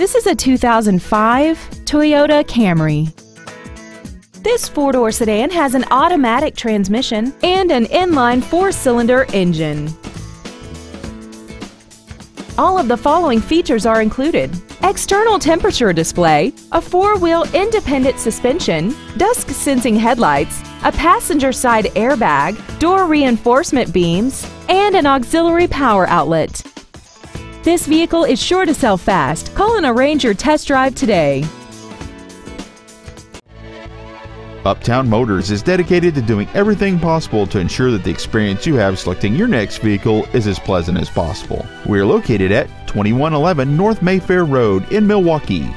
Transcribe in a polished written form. This is a 2005 Toyota Camry. This four-door sedan has an automatic transmission and an inline four-cylinder engine. All of the following features are included: external temperature display, a four-wheel independent suspension, dusk-sensing headlights, a passenger side airbag, door reinforcement beams, and an auxiliary power outlet. This vehicle is sure to sell fast. Call and arrange your test drive today. Uptown Motors is dedicated to doing everything possible to ensure that the experience you have selecting your next vehicle is as pleasant as possible. We are located at 2111 North Mayfair Road in Milwaukee.